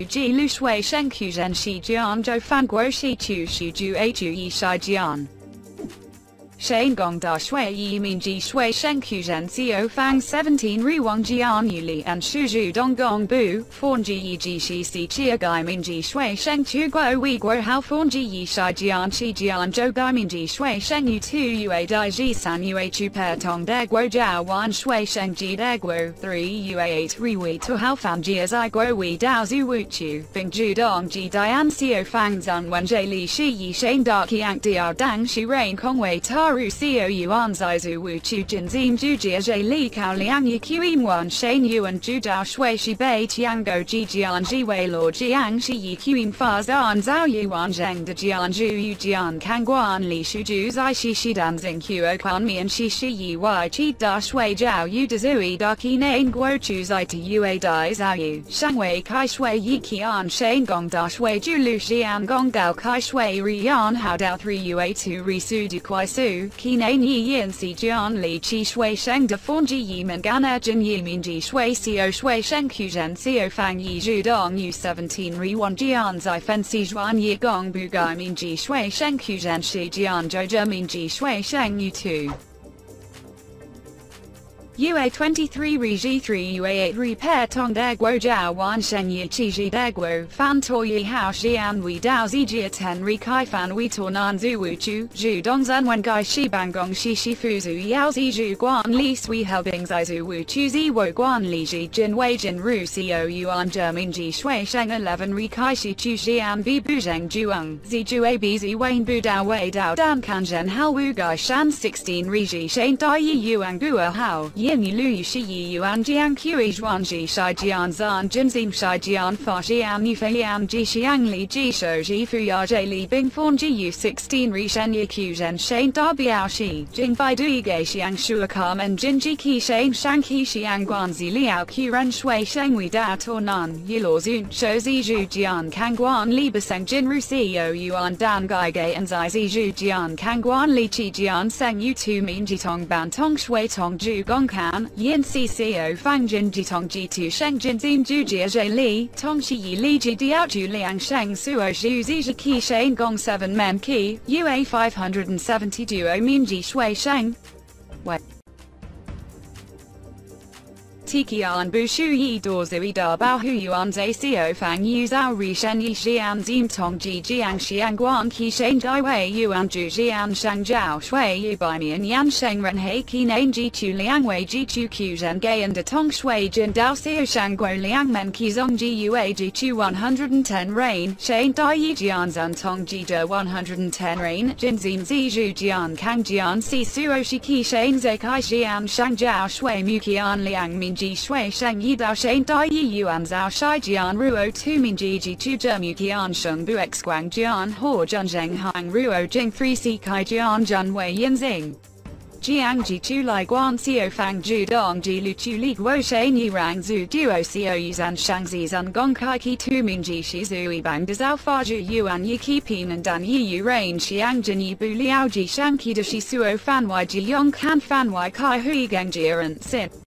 Ji lu shui shenku zhen shi jian zhou fan guo shi chu shi ju a ju yi shi jian. Shane gong da shui yi min ji shui shenku zhen zio fang 17 ri wang jian yu li and shu zhu dong gong bu, fawn ji yi ji shi si chia gai min ji shui sheng chu guo wei guo hao fawn ji yi shi jian zhou gai min ji shui sheng yu tu yu a dai ji san yu a chu per tong de guo jiao wan shui sheng ji de guo 3 yu a 8 ri wei tu hao fan ji as I guo wei dao zu wu chu, bing ju dong ji dian sio fang zan wen jie li shi yi shane dark yang diao dang shi rain kong wei taru Xiao Yuan Zai Zhu Wu Chu Jin Zim Ju Jia Zhe Li Kao Liang Yi Qi Wan Shane Yuan Ju Dao Shui Shi Bei Tiang Go Ji Jian Ji Wei Luo Jiang Shi Yi Qi Fa Zan Zhao Yuan Zheng De Jian Zhu Yu Jian Kang Guan Li Shu Ju Zai Shi Shi Dan Zing Quo Quan Mian Shi Shi Yi Wai Qi Da Shui Zhao Yu De Zui Da Qi Nain Guo Chu Zai To Yue Dai Zhao Yu Shang Wei Kai Shui Yi Qian Shane Gong Da Shui Ju Lu Xian Gong Dao Kai Shui Rian Hao Dao 3 Yue 2 Ri Su Du Kuai Su Kinane Yi Yin Si Jian Li Qi Shui Sheng De Fong Ji Yi Men Gan Erjin Yi Min Ji Shui Sio Shui Sheng Hu Zhen Sio Fang Yi Zhu Dong Yu 17 Ri 1 Jian Zai Fen Si Zhuan Yi Gong Bu Gai Min Ji Shui Sheng Hu Zhen Shi Jian Zhou Zhe Min Ji Shui Sheng Yu 2 UA23 Ri G3 UA8 Ri Pair Tong De Guo Zhao Wan Shen Yi Qi Ji De Guo Fan Tor Yi Hao Xian Wei Dao Zi Jia 10 Ri Kai Fan Wei Tor Nan Zu Wu Chu Zhu Dong Zan Wen Gai Shi Bang Gong Shi Shi Fu Zhu Yao Zi Zhu Guan Li Sui Hao Bing Zai Zu Wu Chu Zi Wo Guan Li Ji Jin Wei Jin Ru Xiao Yuan Jermin Ji Shui Sheng 11 Ri Kai Shi Chu Xian Bi Bu Zheng Juang Zi Ju A B Zi Wen Bu Dao Wei Dao Dan Kan Zhen Hao Wu Gai Shan 16 Ri Ji Shane Dai Yi Yuan Guo Hao Yin Yu Lu Yu Shi Yi Yuan Jiang Qi Zhuan Ji Shai Jian Zan Jin Zim Shai Jian Fa Xian Yu Fei Yan Ji Xiang Li Ji Shou Ji Fu Ya Zhe Li Bing Fawn Ji Yu 16 Ri Shen Yi Qiu Zhen Shane Da Biao Shi Jing Bai Du Yi Ge Xiang Shu Kam and Jin Ji Qi Shane Shang Qi Xiang Guan Zi Liao Qi Ren Shui Sheng Wei Da Tor Nan Yi Luo Zun Shou Zi Zhu Jian Kang Guan Li Beseng Jin Ru Xiao Yuan Dan Gai Ge and Zai Zi Zhu Jian Kang Guan Li Qi Jian Seng Yu 2 Min Ji Tong Ban Tong Shui Tong Ju Gong Kan, Yin CCO Fang Jin Ji Tong Ji Tu Sheng Jin Zim Ju Jia Zhe Li, Tong Shi Yi Li Ji Diao Ju Liang Sheng Suo Zhu Zi Zhi Qi Sheng Gong 7 Men Qi, UA 570 Duo Min Ji Shui Sheng. Wei. Tikian Bu Shu Yi Dor Zui Da Bao Hu Yuan Zai Xiao Fang Yu Zhao Ri Shen Yi Xian Zim Tong Ji Jiang Xiang Guan Qi Shen Dai Wei Yuan Ju Jian Shang Zhao Shui Yu Bai Mian Yan Sheng Ren He Qi Nan Ji Chu Liang Wei Ji Chu Qiu Zhen Gai and De Tong Shui Jin Dao Xiao Shang Guo Liang Men Qi Zong Ji Yue Ji Chu 110 Rain Shane Dai Yi Jian Zan Tong Ji Zhe 110 Rain Jin Zim Zi Zhu Jian Kang Jian Si Suo Shi Qi Shane Zai Kai Xian Shang Zhao Shui Mu Qian Liang Min Ji Shui Sheng Yi Dao Shane Dai Yi Yuan Zhao Shai Jian Ruo Tu Min Ji Ji Chu Zhe Mu Qian Sheng Bu X Guang Jian Ho Zhen Zheng Hang Ruo Jing 3 Si Kai Jian Zhen Wei Yin Zing Jiang Ji Chu Lai Guan Xiao Fang Ju Dong Ji Lu Chu Li Guo Shane Yi Rang Zhu Duo Xiao Yu Zan Shang Zi Zan Gong Kai Qi Tu Min Ji Shi Zui Bang De Zhao Fa Zhu Yuan Yi Qi Pin and Dan Yi Yu Rain Xiang Jin Yi Bu Liao Ji Shang Qi De Shi Suo Fan Wai Ji Yong Kan Fan Wai Kai Hui Gang Jiran Sin